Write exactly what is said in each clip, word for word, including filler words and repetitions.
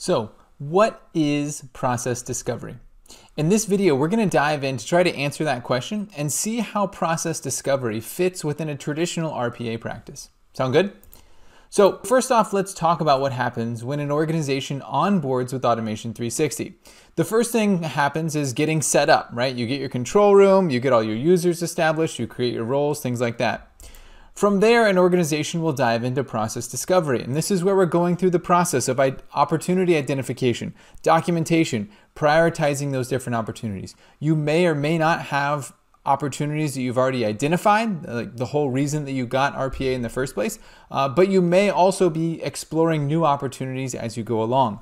So what is process discovery? In this video, we're going to dive in to try to answer that question and see how process discovery fits within a traditional R P A practice. Sound good? So first off, let's talk about what happens when an organization onboards with Automation three sixty. The first thing that happens is getting set up, right? You get your control room, you get all your users established, you create your roles, things like that. From there, an organization will dive into process discovery. And this is where we're going through the process of opportunity identification, documentation, prioritizing those different opportunities. You may or may not have opportunities that you've already identified, like the whole reason that you got R P A in the first place, uh, but you may also be exploring new opportunities as you go along.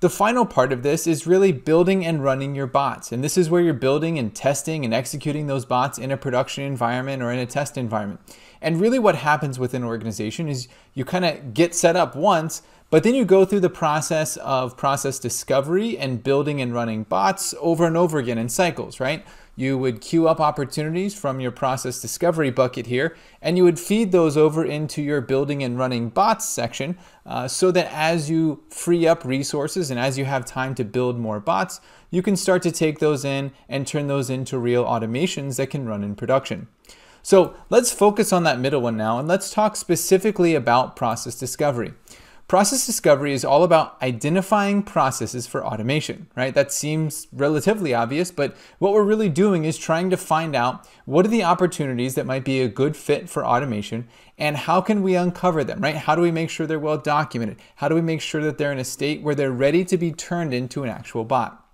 The final part of this is really building and running your bots. And this is where you're building and testing and executing those bots in a production environment or in a test environment. And really what happens with an organization is you kind of get set up once, but then you go through the process of process discovery and building and running bots over and over again in cycles, right? You would queue up opportunities from your process discovery bucket here, and you would feed those over into your building and running bots section uh, so that as you free up resources and as you have time to build more bots, you can start to take those in and turn those into real automations that can run in production. So let's focus on that middle one now, and let's talk specifically about process discovery. Process discovery is all about identifying processes for automation, right? That seems relatively obvious, but what we're really doing is trying to find out what are the opportunities that might be a good fit for automation and how can we uncover them, right? How do we make sure they're well documented? How do we make sure that they're in a state where they're ready to be turned into an actual bot?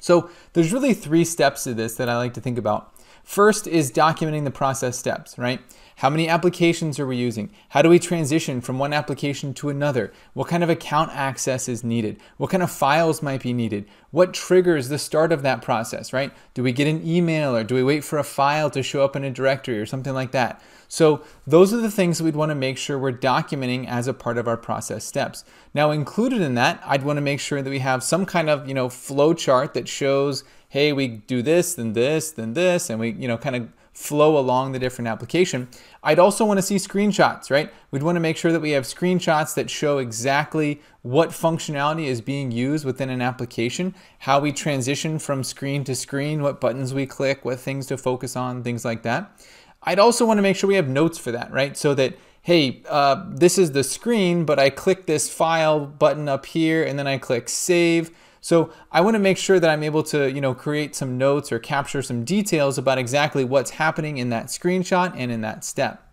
So there's really three steps to this that I like to think about. First is documenting the process steps, right? How many applications are we using? How do we transition from one application to another? What kind of account access is needed? What kind of files might be needed? What triggers the start of that process, right? Do we get an email or do we wait for a file to show up in a directory or something like that? So those are the things that we'd want to make sure we're documenting as a part of our process steps. Now included in that, I'd want to make sure that we have some kind of, you know, flow chart that shows, hey, we do this, then this, then this, and we, you know, kind of flow along the different application. I'd also want to see screenshots, right? We'd want to make sure that we have screenshots that show exactly what functionality is being used within an application, how we transition from screen to screen, what buttons we click, what things to focus on, things like that. I'd also want to make sure we have notes for that, right? So that, hey, uh, this is the screen, but I click this file button up here, and then I click save. So I want to make sure that I'm able to, you know, create some notes or capture some details about exactly what's happening in that screenshot and in that step.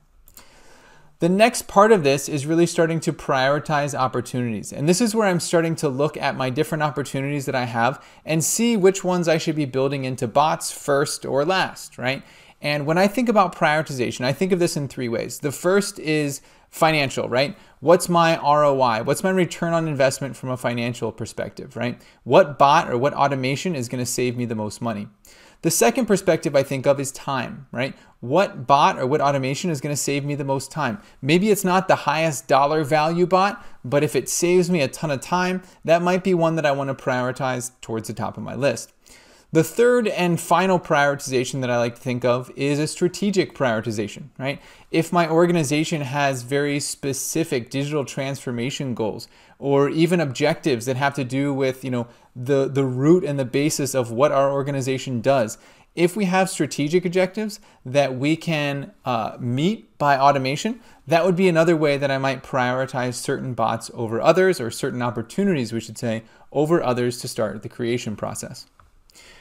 The next part of this is really starting to prioritize opportunities. And this is where I'm starting to look at my different opportunities that I have and see which ones I should be building into bots first or last, right? And when I think about prioritization, I think of this in three ways. The first is financial, right? What's my R O I? What's my return on investment from a financial perspective, right? What bot or what automation is going to save me the most money? The second perspective I think of is time, right? What bot or what automation is going to save me the most time? Maybe it's not the highest dollar value bot, but if it saves me a ton of time, that might be one that I want to prioritize towards the top of my list. The third and final prioritization that I like to think of is a strategic prioritization, right? If my organization has very specific digital transformation goals or even objectives that have to do with, you know, the, the root and the basis of what our organization does, if we have strategic objectives that we can uh, meet by automation, that would be another way that I might prioritize certain bots over others, or certain opportunities, we should say, over others to start the creation process.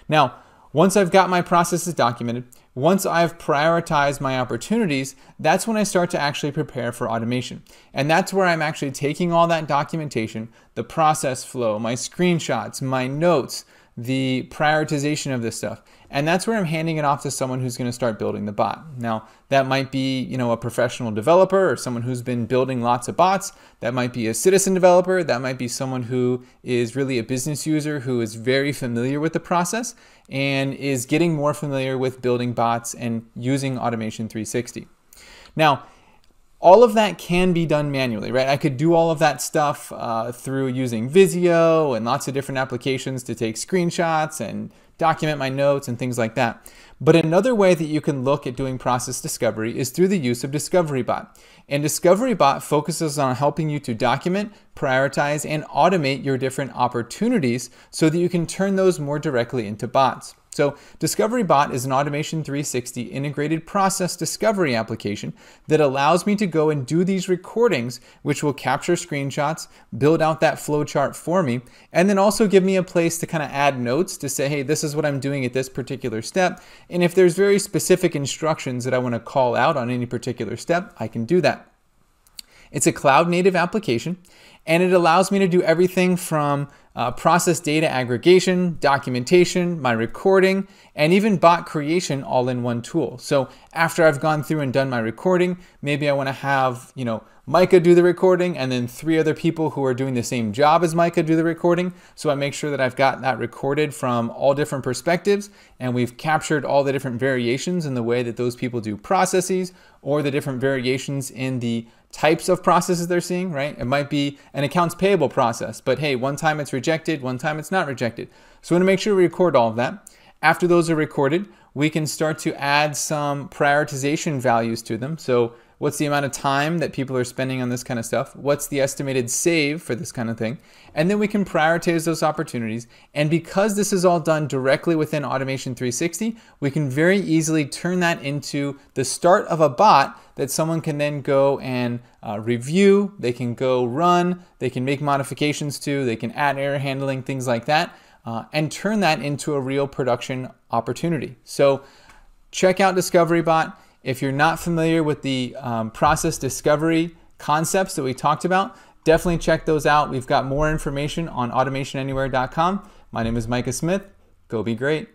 Now, once I've got my processes documented, once I've prioritized my opportunities, that's when I start to actually prepare for automation. And that's where I'm actually taking all that documentation, the process flow, my screenshots, my notes, the prioritization of this stuff. And that's where I'm handing it off to someone who's going to start building the bot. Now, that might be, you know, a professional developer or someone who's been building lots of bots. That might be a citizen developer. That might be someone who is really a business user who is very familiar with the process and is getting more familiar with building bots and using Automation three sixty. Now, all of that can be done manually, right? I could do all of that stuff uh, through using Visio and lots of different applications to take screenshots and document my notes and things like that. But another way that you can look at doing process discovery is through the use of Discovery Bot. And Discovery Bot focuses on helping you to document, prioritize, and automate your different opportunities so that you can turn those more directly into bots. So Discovery Bot is an Automation three sixty integrated process discovery application that allows me to go and do these recordings, which will capture screenshots, build out that flowchart for me, and then also give me a place to kind of add notes to say, hey, this is what I'm doing at this particular step. And if there's very specific instructions that I want to call out on any particular step, I can do that. It's a cloud-native application, and it allows me to do everything from uh, process data aggregation, documentation, my recording, and even bot creation all in one tool. So after I've gone through and done my recording, maybe I want to have, you know, Micah do the recording and then three other people who are doing the same job as Micah do the recording. So I make sure that I've got that recorded from all different perspectives, and we've captured all the different variations in the way that those people do processes, or the different variations in the types of processes they're seeing, right? It might be an accounts payable process, but hey, one time it's rejected, one time it's not rejected. So we want to make sure we record all of that. After those are recorded, we can start to add some prioritization values to them. So what's the amount of time that people are spending on this kind of stuff? What's the estimated save for this kind of thing? And then we can prioritize those opportunities. And because this is all done directly within Automation three sixty, we can very easily turn that into the start of a bot that someone can then go and uh, review, they can go run, they can make modifications to, they can add error handling, things like that, uh, and turn that into a real production opportunity. So check out Discovery Bot. If you're not familiar with the um, process discovery concepts that we talked about, definitely check those out. We've got more information on automation anywhere dot com. My name is Micah Smith. Go be great.